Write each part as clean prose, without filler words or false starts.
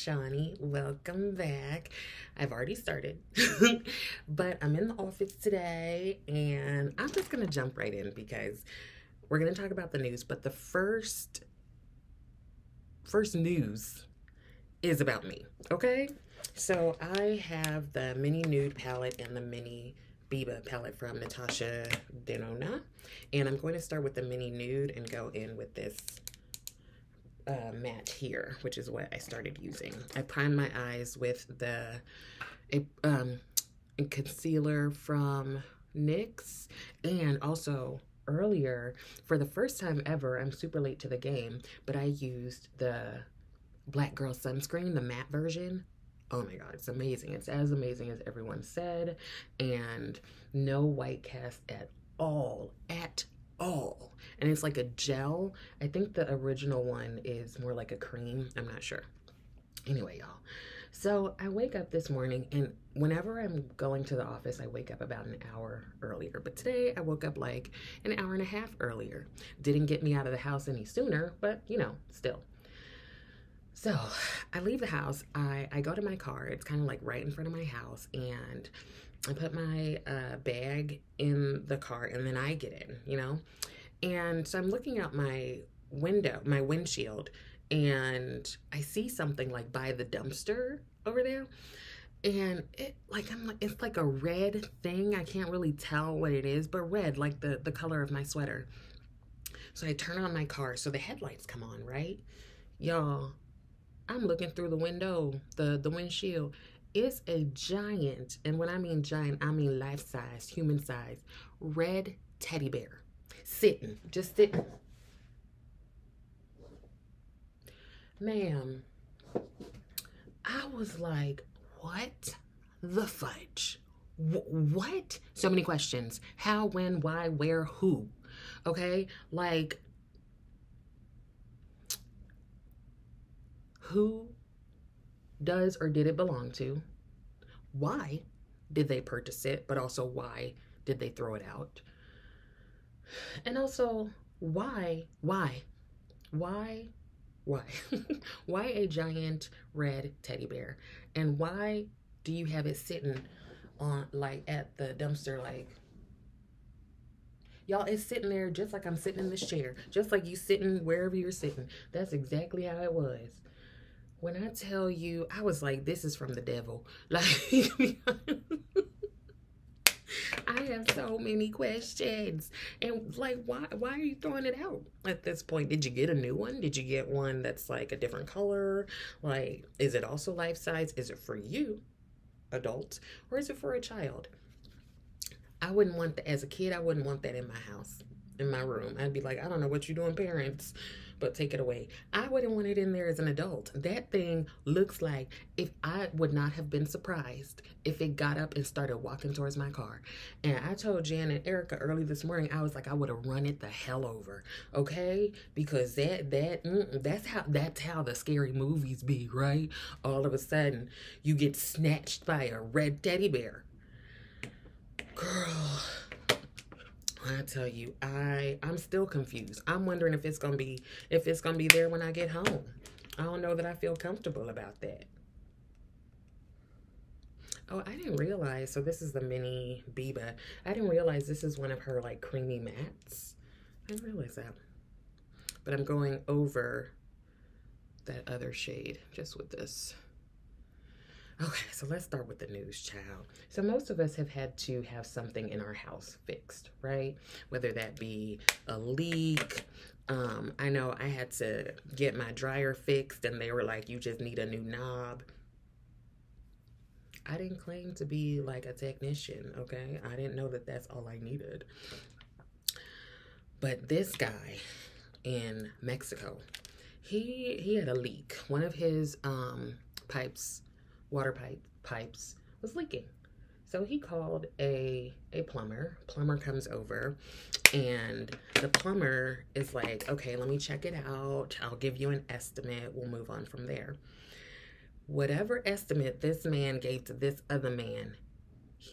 Shawnee. Welcome back. I've already started, but I'm in the office today and I'm just going to jump right in because we're going to talk about the news, but the first news is about me, okay? So I have the Mini Nude palette and the Mini Biba palette from Natasha Denona, and I'm going to start with the Mini Nude and go in with this matte here, which is what I started using. I primed my eyes with the concealer from NYX, and also earlier, for the first time ever, I'm super late to the game, but I used the Black Girl Sunscreen, the matte version. Oh my God, it's amazing. It's as amazing as everyone said, and no white cast at all. And it's like a gel. I think the original one is more like a cream. I'm not sure. Anyway, y'all. So I wake up this morning, and whenever I'm going to the office, I wake up about an hour earlier. But today I woke up like an hour and a half earlier. Didn't get me out of the house any sooner, but you know, still. So I leave the house, I go to my car, it's kind of like right in front of my house, and I put my bag in the car and then I get in, you know? And so I'm looking out my window, my windshield, and I see something like by the dumpster over there. And it like, I'm like, it's like a red thing. I can't really tell what it is, but red, like the color of my sweater. So I turn on my car, so the headlights come on, right? Y'all, I'm looking through the window, the windshield. It's a giant, and when I mean giant, I mean life-size, human-size, red teddy bear. Sitting, just sitting. Ma'am, I was like, what the fudge? What? So many questions. How, when, why, where, who? Okay? Like, who does or did it belong to? Why did they purchase it? But also, why did they throw it out? And also, why? Why a giant red teddy bear? And why do you have it sitting on, like, at the dumpster? Like, y'all, it's sitting there just like I'm sitting in this chair, just like you sitting wherever you're sitting. That's exactly how it was. When I tell you, I was like, this is from the devil. Like, I have so many questions. And like, why are you throwing it out at this point? Did you get a new one? Did you get one that's like a different color? Like, is it also life size? Is it for you, adult, or is it for a child? I wouldn't want that as a kid. I wouldn't want that in my house, in my room. I'd be like, I don't know what you're doing, parents, but take it away. I wouldn't want it in there as an adult. That thing looks like, if I would not have been surprised if it got up and started walking towards my car. And I told Jan and Erica early this morning, I was like, I would have run it the hell over, okay? Because that's how the scary movies be, right? All of a sudden, you get snatched by a red teddy bear. Girl, I tell you, I'm still confused. I'm wondering if it's gonna be there when I get home. I don't know that I feel comfortable about that. Oh, I didn't realize, so this is the Mini Biba. I didn't realize this is one of her like creamy mattes. I didn't realize that. But I'm going over that other shade just with this. Okay, so let's start with the news, child. So most of us have had to have something in our house fixed, right? Whether that be a leak. I know I had to get my dryer fixed, and they were like, you just need a new knob. I didn't claim to be like a technician, okay? I didn't know that that's all I needed. But this guy in Mexico, he had a leak. One of his pipes... water pipes was leaking. So he called a plumber. Plumber comes over, and the plumber is like, okay, let me check it out. I'll give you an estimate. We'll move on from there. Whatever estimate this man gave to this other man,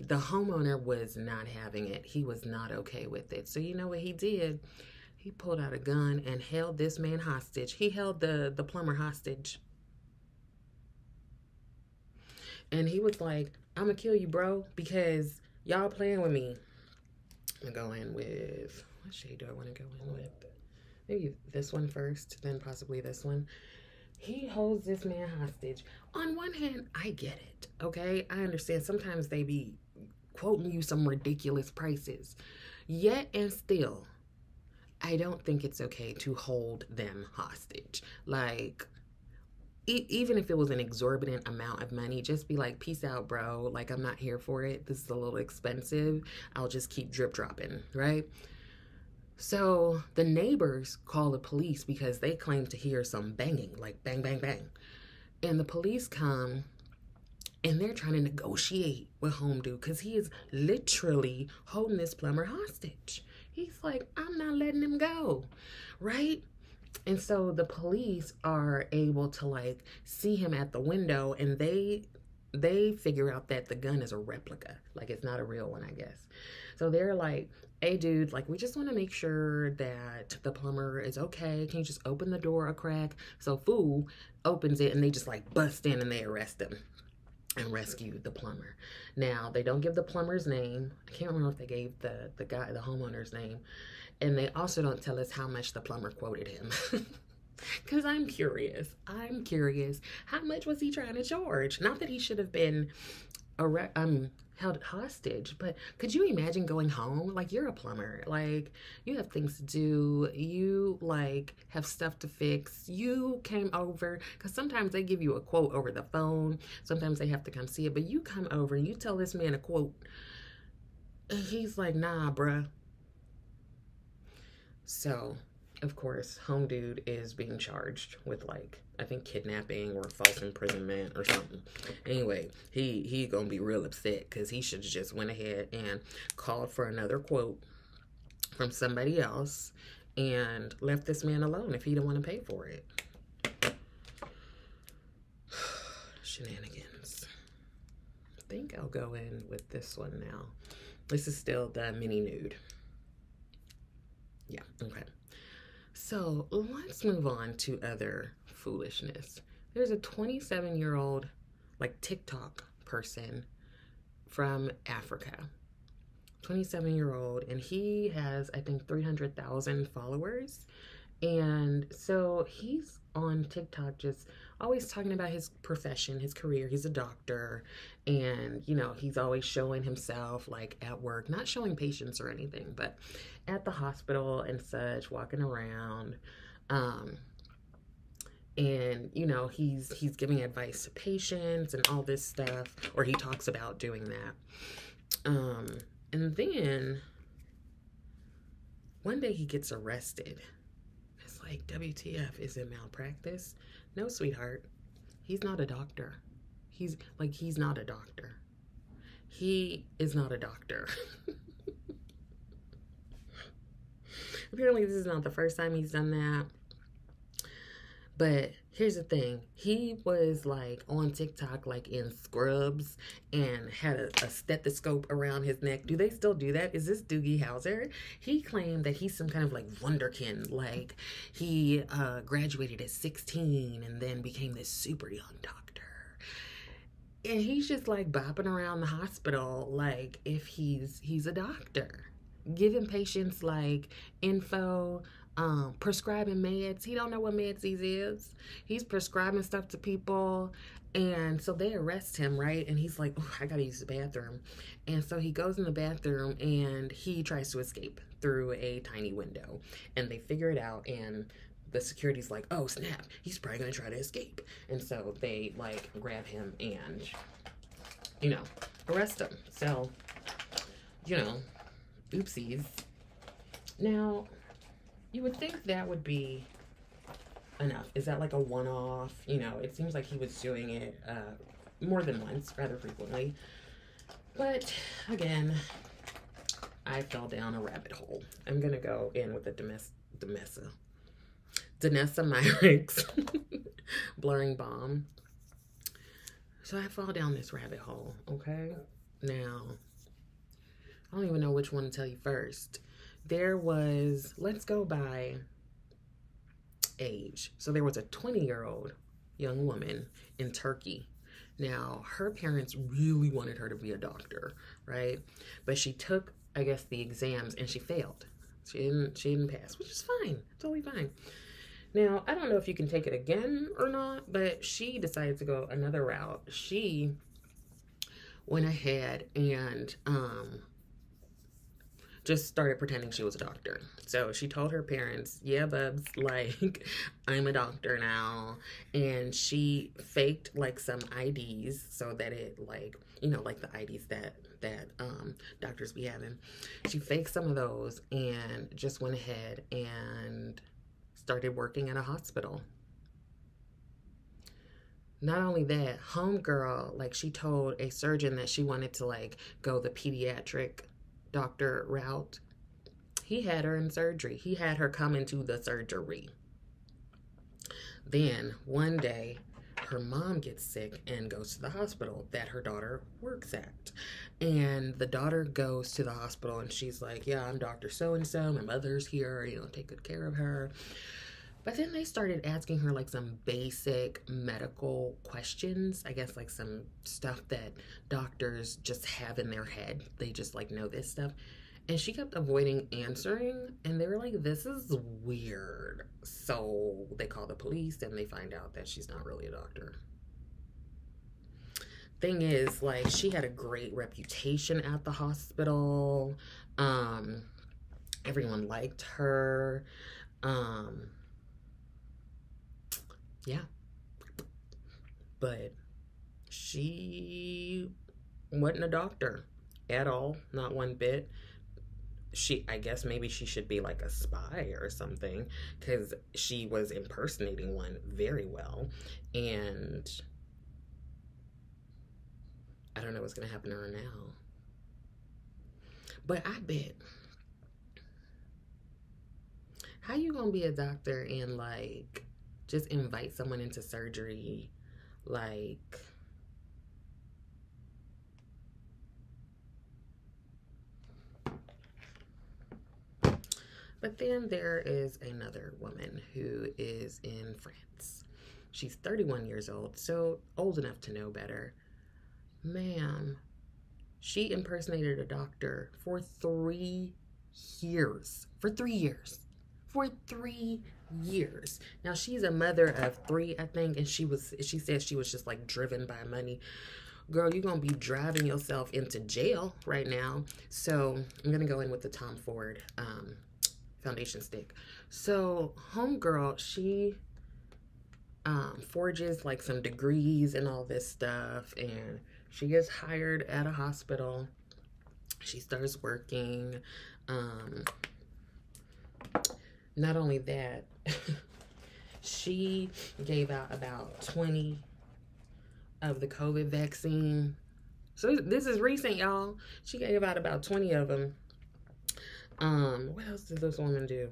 the homeowner was not having it. He was not okay with it. So you know what he did? He pulled out a gun and held this man hostage. He held the plumber hostage. And he was like, I'm gonna kill you, bro, because y'all playing with me. I'm gonna go in with, what shade do I want to go in with? Maybe this one first, then possibly this one. He holds this man hostage. On one hand, I get it, okay? I understand sometimes they be quoting you some ridiculous prices. Yet and still, I don't think it's okay to hold them hostage. Like, even if it was an exorbitant amount of money, just be like, peace out, bro. Like, I'm not here for it. This is a little expensive. I'll just keep drip dropping, right? So the neighbors call the police because they claim to hear some banging, like bang, bang, bang. And the police come and they're trying to negotiate with home dude because he is literally holding this plumber hostage. He's like, I'm not letting him go, right? And so the police are able to like see him at the window, and they figure out that the gun is a replica. Like, it's not a real one, I guess. So they're like, hey, dude, like, we just want to make sure that the plumber is okay. Can you just open the door a crack? So fool opens it, and they just, like, bust in, and they arrest him and rescue the plumber. Now, they don't give the plumber's name. I can't remember if they gave the guy, the homeowner's name. And they also don't tell us how much the plumber quoted him. Because I'm curious. I'm curious. How much was he trying to charge? Not that he should have been held hostage, but could you imagine going home? Like, you're a plumber. Like, you have things to do. You, like, have stuff to fix. You came over. Because sometimes they give you a quote over the phone. Sometimes they have to come see it. But you come over and you tell this man a quote. And he's like, nah, bruh. So, of course, home dude is being charged with, like, I think kidnapping or false imprisonment or something. Anyway, he gonna be real upset because he should have just went ahead and called for another quote from somebody else and left this man alone if he didn't want to pay for it. Shenanigans. I think I'll go in with this one now. This is still the mini nude. Yeah, okay. So let's move on to other foolishness. There's a 27-year-old, like, TikTok person from Africa, 27-year-old, and he has, I think, 300,000 followers. And so he's on TikTok just always talking about his profession, his career. He's a doctor, and, you know, he's always showing himself, like, at work, not showing patients or anything, but at the hospital and such, walking around. And, you know, he's giving advice to patients and all this stuff, or he talks about doing that. And then one day he gets arrested. Like, WTF, is it malpractice? No, sweetheart. He's not a doctor. He's not a doctor. He is not a doctor. Apparently, this is not the first time he's done that. But here's the thing. He was, like, on TikTok, like, in scrubs and had a stethoscope around his neck. Do they still do that? Is this Doogie Howser? He claimed that he's some kind of, like, wunderkind. Like, he graduated at 16 and then became this super young doctor. And he's just, like, bopping around the hospital like if he's a doctor. Giving patients, like, info, prescribing meds. He don't know what meds he is. He's prescribing stuff to people. And so they arrest him, right? And he's like, oh, I gotta use the bathroom. And so he goes in the bathroom and he tries to escape through a tiny window. And they figure it out, and the security's like, oh, snap, he's probably gonna try to escape. And so they, like, grab him and, you know, arrest him. So, you know, oopsies. Now, you would think that would be enough. Is that like a one-off? You know, it seems like he was doing it more than once, rather frequently. But again, I fell down a rabbit hole. I'm gonna go in with a Danessa Myricks blurring bomb. So I fall down this rabbit hole. Okay, now I don't even know which one to tell you first. There was, let's go by age. So there was a 20-year-old young woman in Turkey Now, her parents really wanted her to be a doctor, right? But she took, I guess, the exams and she failed. She didn't pass, which is fine. Totally fine. Now, I don't know if you can take it again or not, but she decided to go another route. She went ahead and just started pretending she was a doctor. So she told her parents, yeah, bubs, like, I'm a doctor now. And she faked, like, some IDs so that it, like, you know, like the IDs that doctors be having. She faked some of those and just went ahead and started working at a hospital. Not only that, homegirl, like, she told a surgeon that she wanted to, like, go the pediatric doctor route. He had her in surgery. He had her come into the surgery. Then one day, her mom gets sick and goes to the hospital that her daughter works at. And the daughter goes to the hospital and she's like, yeah, I'm Dr. So-and-so. My mother's here. You know, take good care of her. But then they started asking her, like, some basic medical questions. I guess, like, some stuff that doctors just have in their head. They just, like, know this stuff. And she kept avoiding answering. And they were like, this is weird. So they call the police and they find out that she's not really a doctor. Thing is, like, she had a great reputation at the hospital. Everyone liked her. Yeah, but she wasn't a doctor at all, not one bit. She, I guess maybe she should be like a spy or something, because she was impersonating one very well. And I don't know what's going to happen to her now. But I bet, how you going to be a doctor and, like, just invite someone into surgery, like, but then there is another woman who is in France. She's 31 years old, so old enough to know better. Ma'am, she impersonated a doctor for 3 years. For three years. Now, she's a mother of 3, I think, and she said she was just, like, driven by money. Girl, you're gonna be driving yourself into jail right now. So I'm gonna go in with the Tom Ford foundation stick. So homegirl, she forges, like, some degrees and all this stuff, and she gets hired at a hospital. She starts working. Not only that, she gave out about 20 of the COVID vaccine. So this is recent, y'all. She gave out about 20 of them. What else did this woman do?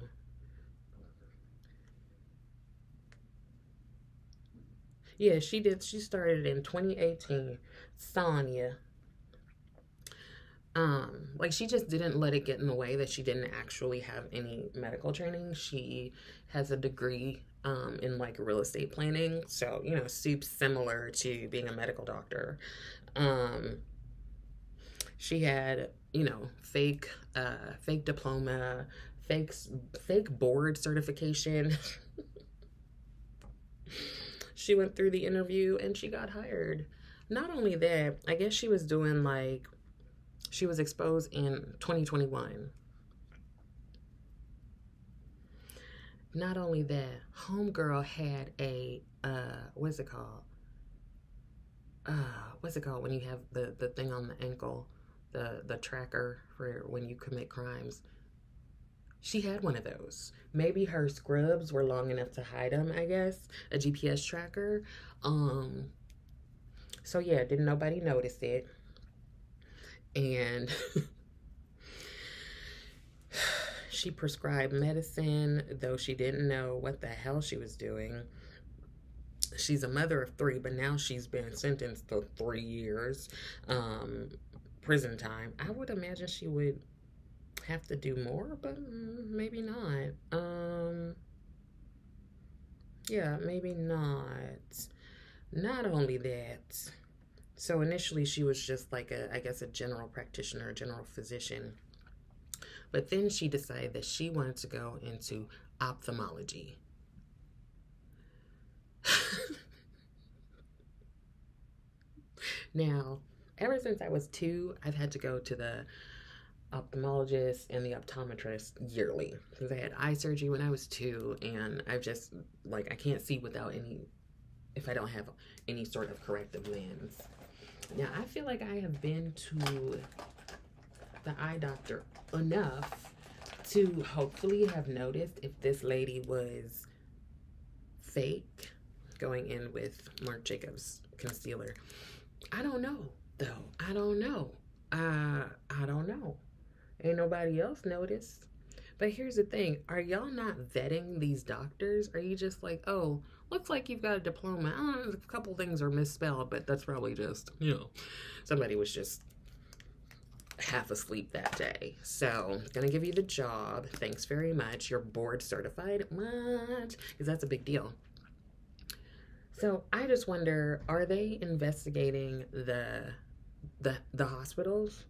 Yeah, she did. She started in 2018. Sonia. Like, she just didn't let it get in the way that she didn't actually have any medical training. She has a degree in, like, real estate planning. So, you know, super similar to being a medical doctor. She had, you know, fake diploma, fake board certification. She went through the interview and she got hired. Not only that, I guess she was doing, like, she was exposed in 2021. Not only that, homegirl had a, what's it called when you have the thing on the ankle, the tracker for when you commit crimes. She had one of those. Maybe her scrubs were long enough to hide them, I guess, a GPS tracker. So yeah, didn't nobody notice it. And she prescribed medicine, though she didn't know what the hell she was doing. She's a mother of 3, but now she's been sentenced to 3 years prison time. I would imagine she would have to do more, but maybe not. Yeah, maybe not. Not only that, So initially she was just like a, I guess, a general practitioner, a general physician. But then she decided that she wanted to go into ophthalmology. Now, ever since I was 2, I've had to go to the ophthalmologist and the optometrist yearly, because I had eye surgery when I was 2, and I've just, like, I can't see without any, if I don't have any sort of corrective lens. Now, I feel like I have been to the eye doctor enough to hopefully have noticed if this lady was fake going in with Marc Jacobs concealer. I don't know, though. I don't know. I don't know. Ain't nobody else noticed. But here's the thing. Are y'all not vetting these doctors? Are you just like, oh, looks like you've got a diploma. I don't know, a couple things are misspelled, but that's probably just, you know, somebody was just half asleep that day. So, gonna give you the job. Thanks very much. You're board certified. What? Because that's a big deal. So, I just wonder, are they investigating the hospitals?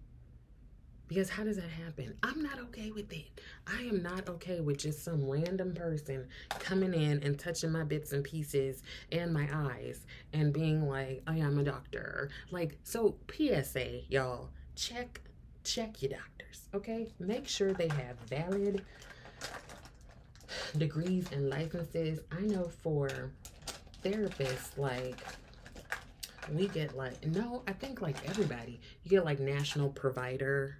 Because how does that happen? I'm not okay with it. I am not okay with just some random person coming in and touching my bits and pieces and my eyes and being like, oh yeah, I'm a doctor. Like, so PSA, y'all, check your doctors, okay? Make sure they have valid degrees and licenses. I know for therapists, like, we get like, no, I think like everybody, you get like national provider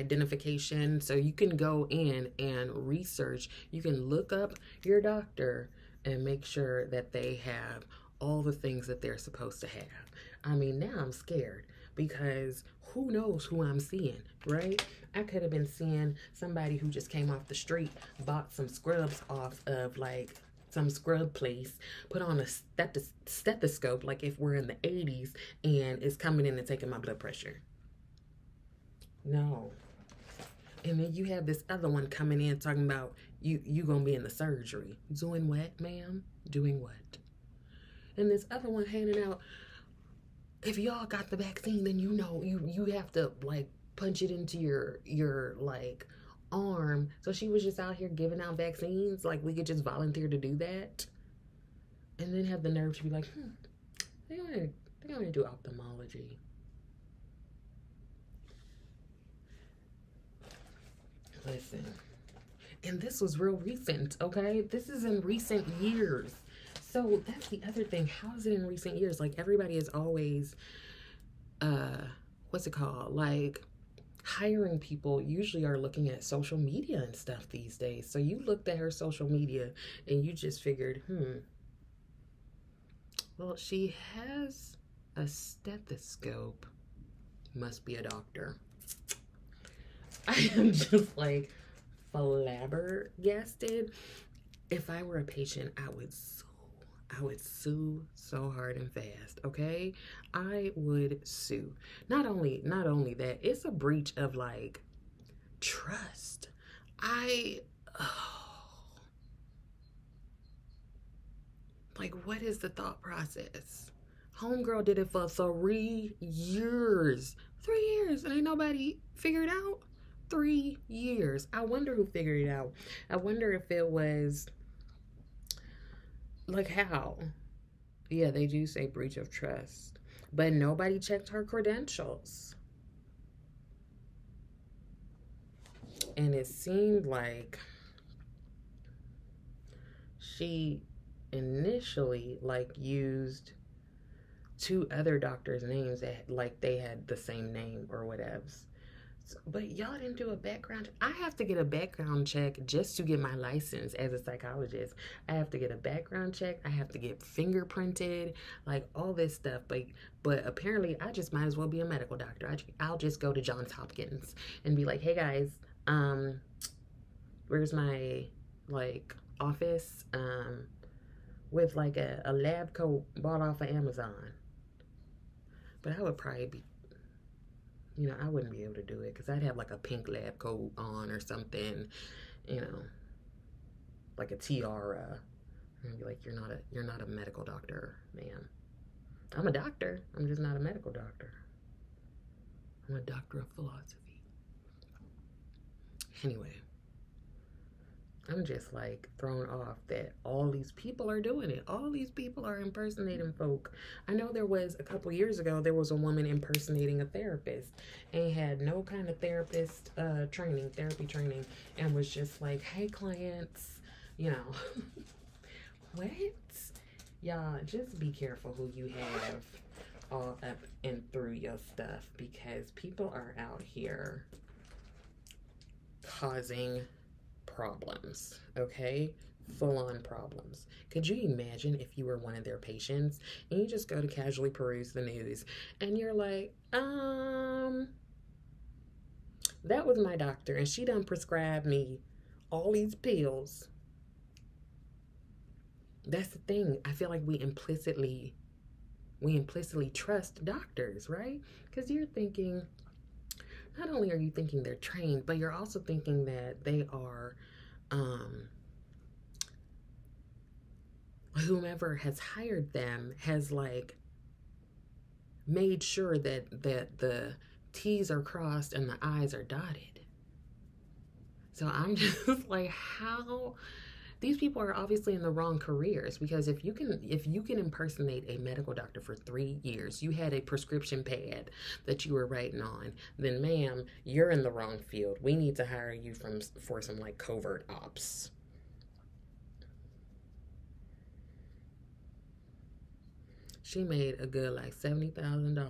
identification. So you can go in and research, you can look up your doctor and make sure that they have all the things that they're supposed to have. I mean, now I'm scared because who knows who I'm seeing, right? I could have been seeing somebody who just came off the street, bought some scrubs off of like some scrub place, put on a stethoscope, like if we're in the 80s, and is coming in and taking my blood pressure. No. And then you have this other one coming in talking about you gonna be in the surgery. Doing what, ma'am? Doing what? And this other one handing out, if y'all got the vaccine, then you know you have to like punch it into your like arm. So she was just out here giving out vaccines, like we could just volunteer to do that. And then have the nerve to be like, they want to do ophthalmology. Listen, and this was real recent, okay? This is in recent years. So that's the other thing. How is it in recent years? Like, everybody is always, what's it called? Like, hiring people usually are looking at social media and stuff these days. So you looked at her social media and you just figured, well, she has a stethoscope. Must be a doctor. I am just like flabbergasted. If I were a patient, I would sue so hard and fast, okay? I would sue. Not only that, it's a breach of like trust. Like, what is the thought process? Homegirl did it for 3 years. 3 years, and ain't nobody figured it out. 3 years. I wonder who figured it out. I wonder if it was, like, how? Yeah, they do say breach of trust. But nobody checked her credentials. And it seemed like she initially, like, used 2 other doctors' names that, like, they had the same name or whatevs. But y'all didn't do a background check. I have to get a background check just to get my license as a psychologist. I have to get a background check. I have to get fingerprinted, like all this stuff. But apparently, I just might as well be a medical doctor. I'll just go to Johns Hopkins and be like, hey guys, where's my like office with like a lab coat bought off of Amazon? But I would probably be, you know, I wouldn't be able to do it because I'd have like a pink lab coat on or something, you know, like a tiara. And I'd be like, you're not a medical doctor, ma'am. I'm a doctor. I'm just not a medical doctor. I'm a doctor of philosophy. Anyway, I'm just like thrown off that all these people are doing it. All these people are impersonating folk. I know there was a couple years ago, there was a woman impersonating a therapist and had no kind of therapist training, therapy training, and was just like, hey clients, you know, what? Y'all, just be careful who you have all up and through your stuff, because people are out here causing problems, okay? Full-on problems. Could you imagine if you were one of their patients and you just go to casually peruse the news and you're like, that was my doctor and she done prescribed me all these pills. That's the thing. I feel like we implicitly trust doctors, right? Because you're thinking, not only are you thinking they're trained, but you're also thinking that they are, whomever has hired them has like made sure that the T's are crossed and the I's are dotted. So I'm just like, how? These people are obviously in the wrong careers, because if you can impersonate a medical doctor for 3 years, you had a prescription pad that you were writing on, then ma'am, you're in the wrong field. We need to hire you for some like covert ops. She made a good like $70,000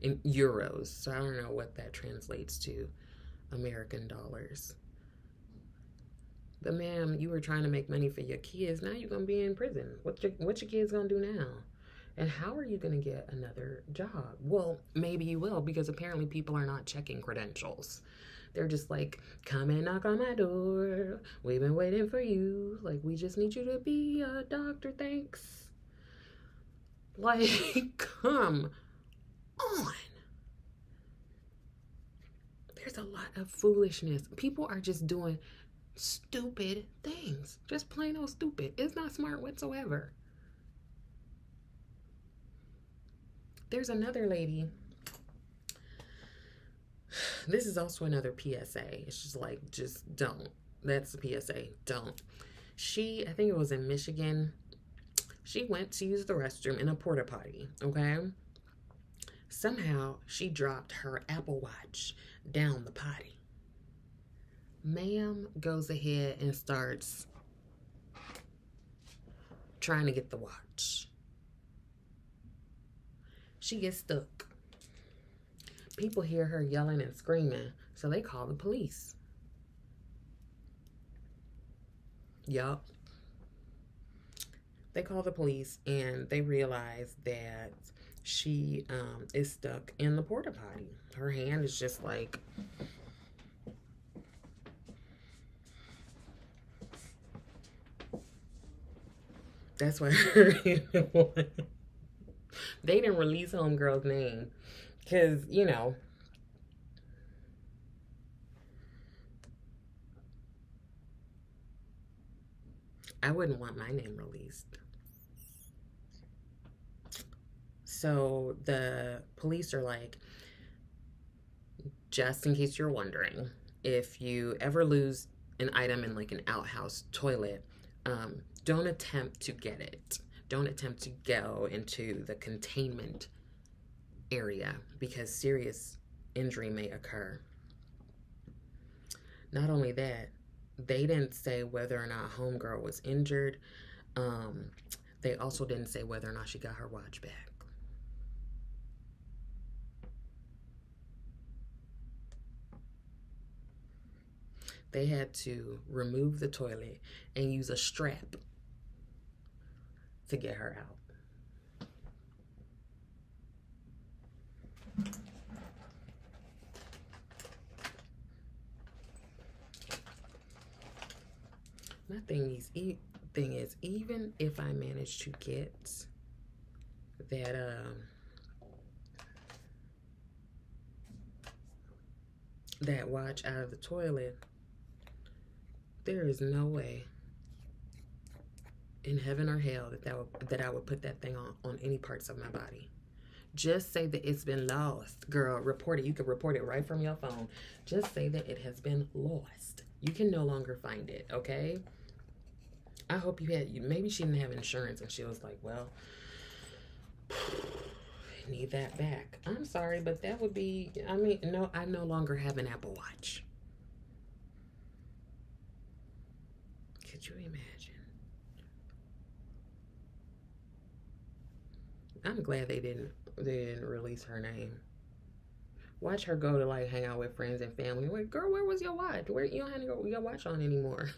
in euros, so I don't know what that translates to American dollars. But ma'am, you were trying to make money for your kids. Now you're going to be in prison. What's your kids going to do now? And how are you going to get another job? Well, maybe you will, because apparently people are not checking credentials. They're just like, come and knock on my door. We've been waiting for you. Like, we just need you to be a doctor, thanks. Like, come on. There's a lot of foolishness. People are just doing stupid things, just plain old stupid. It's not smart whatsoever. There's another lady, this is also another PSA, it's just like, just don't. That's the PSA, don't. She, I think it was in Michigan, she went to use the restroom in a porta potty, okay? Somehow she dropped her Apple Watch down the potty. Ma'am goes ahead and starts trying to get the watch. She gets stuck. People hear her yelling and screaming, so they call the police. Yup. They call the police and they realize that she is stuck in the porta potty. Her hand is just like... That's why they didn't release homegirl's name, because, you know, I wouldn't want my name released. So the police are like, just in case you're wondering, if you ever lose an item in like an outhouse toilet, don't attempt to get it. Don't attempt to go into the containment area, because serious injury may occur. Not only that, they didn't say whether or not homegirl was injured. They also didn't say whether or not she got her watch back. They had to remove the toilet and use a strap to get her out. My thing is, even if I manage to get that, that watch out of the toilet, there is no way in heaven or hell that I would put that thing on any parts of my body. Just say that it's been lost. Girl, report it. You can report it right from your phone. Just say that it has been lost. You can no longer find it, okay? I hope you had, maybe she didn't have insurance and she was like, well, I need that back. I'm sorry, but that would be, I mean, no, I no longer have an Apple Watch. Could you imagine? I'm glad they didn't release her name. Watch her go to like hang out with friends and family. Like, girl, where was your watch? Where you don't have your watch on anymore.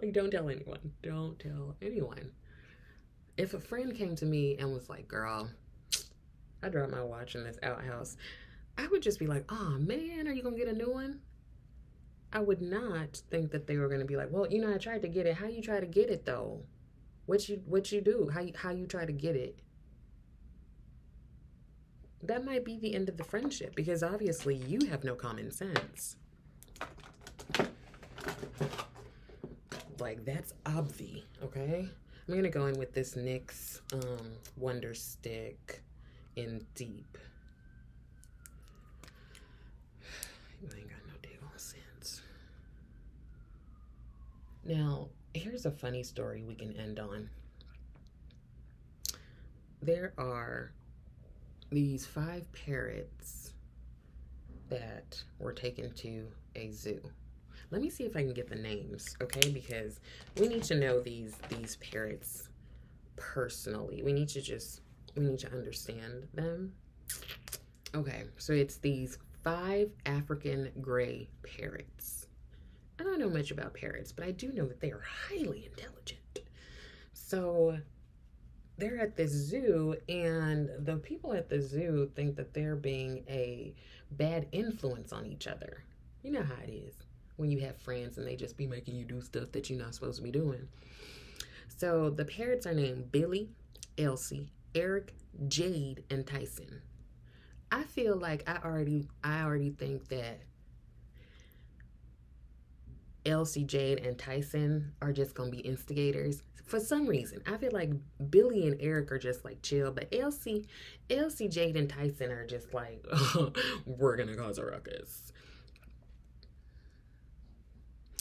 Like, don't tell anyone. Don't tell anyone. If a friend came to me and was like, girl, I dropped my watch in this outhouse, I would just be like, oh man, are you gonna get a new one? I would not think that they were gonna be like, well, you know, I tried to get it. How you try to get it though? What you do? How you try to get it? That might be the end of the friendship because obviously you have no common sense. Like, that's obvi, okay? I'm gonna go in with this NYX Wonder Stick in Deep. You ain't got no daggone sense. Now, here's a funny story we can end on. There are these 5 parrots that were taken to a zoo. Let me see if I can get the names, okay? Because we need to know these parrots personally. We need to understand them. Okay, so it's these 5 African gray parrots. I don't know much about parrots, but I do know that they are highly intelligent. So they're at this zoo, and the people at the zoo think that they're being a bad influence on each other. You know how it is when you have friends and they just be making you do stuff that you're not supposed to be doing. So the parrots are named Billy, Elsie, Eric, Jade, and Tyson. I feel like I already think that Elsie, Jade, and Tyson are just gonna be instigators for some reason. I feel like Billy and Eric are just like chill, but Elsie, Jade, and Tyson are just like, oh, we're gonna cause a ruckus.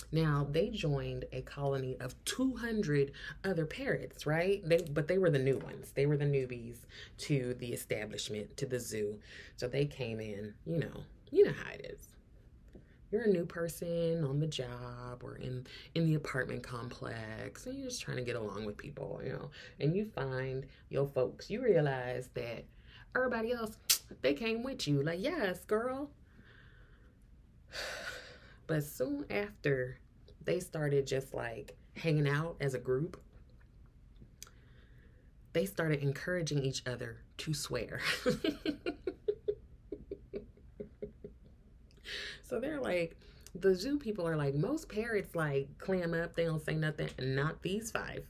Now, they joined a colony of 200 other parrots, right? But they were the new ones. They were the newbies to the establishment, to the zoo. So they came in, you know how it is. You're a new person on the job or in the apartment complex, and you're just trying to get along with people, and you find your folks. You realize that everybody else, they came with you. Like, yes, girl. But soon after, they started just like hanging out as a group. They started encouraging each other to swear. So they're like, the zoo people are like, most parrots like clam up, they don't say nothing. Not these 5.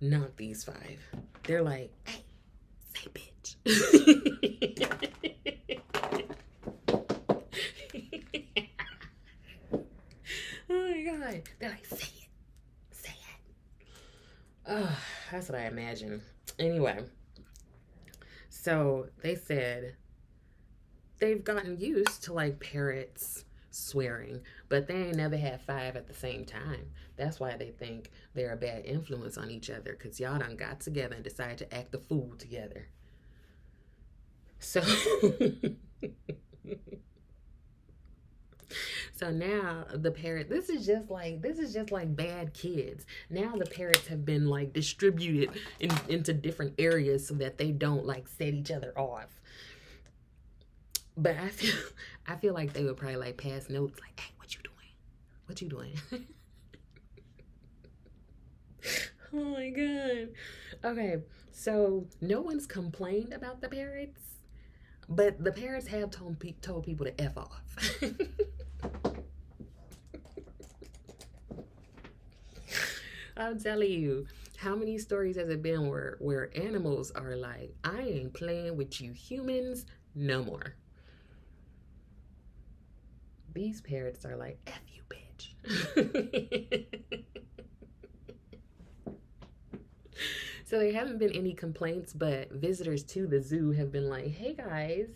Not these 5. They're like, hey, say bitch. They're like, say it. Oh, that's what I imagine. Anyway, so they said they've gotten used to like parrots swearing, but they ain't never had 5 at the same time. That's why they think they're a bad influence on each other, because y'all done got together and decided to act the fool together. So so now the parrot, this is just like bad kids. Now the parrots have been like distributed into different areas so that they don't like set each other off. But I feel like they would probably like pass notes like, hey, what you doing? What you doing? Oh my God. Okay, so no one's complained about the parrots, but the parrots have told people to F off. I'm telling you, how many stories has it been where animals are like, I ain't playing with you humans no more. These parrots are like, F you, bitch. So there haven't been any complaints, but visitors to the zoo have been like, hey guys,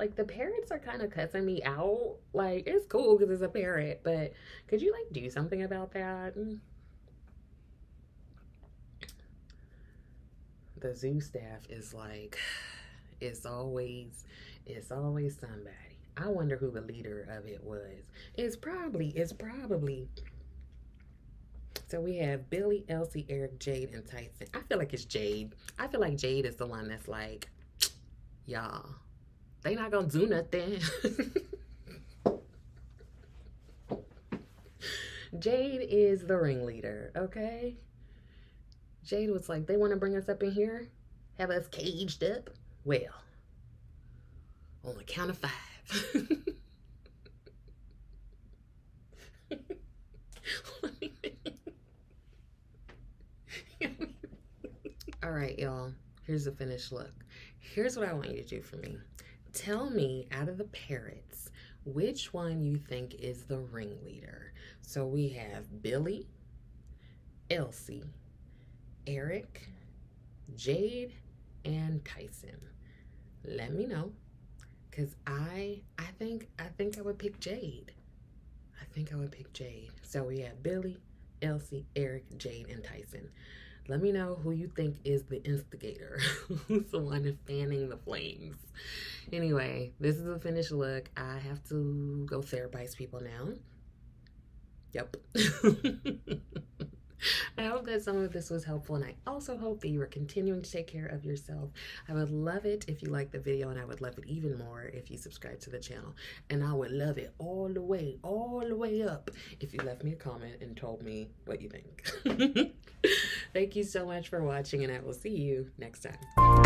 like the parrots are kind of cussing me out. Like, it's cool because it's a parrot, but could you like do something about that? The zoo staff is like, it's always somebody. I wonder who the leader of it was. It's probably. So we have Billy, Elsie, Eric, Jade, and Tyson. I feel like it's Jade. I feel like Jade is the one that's like, y'all, they not gonna do nothing. Jade is the ringleader, okay? Jade was like, they wanna bring us up in here? Have us caged up? Well, on the count of 5. All right, y'all, here's the finished look. Here's what I want you to do for me. Tell me, out of the parrots, which one you think is the ringleader. So we have Billy, Elsie, Eric, Jade, and Tyson. Let me know, because I think I would pick Jade. I think I would pick Jade. So we have Billy, Elsie, Eric, Jade, and Tyson. Let me know who you think is the instigator, who's the one fanning the flames. Anyway, this is the finished look. I have to go therapize people now. Yep. I hope that some of this was helpful, and I also hope that you are continuing to take care of yourself. I would love it if you liked the video, and I would love it even more if you subscribe to the channel. And I would love it all the way up if you left me a comment and told me what you think. Thank you so much for watching, and I will see you next time.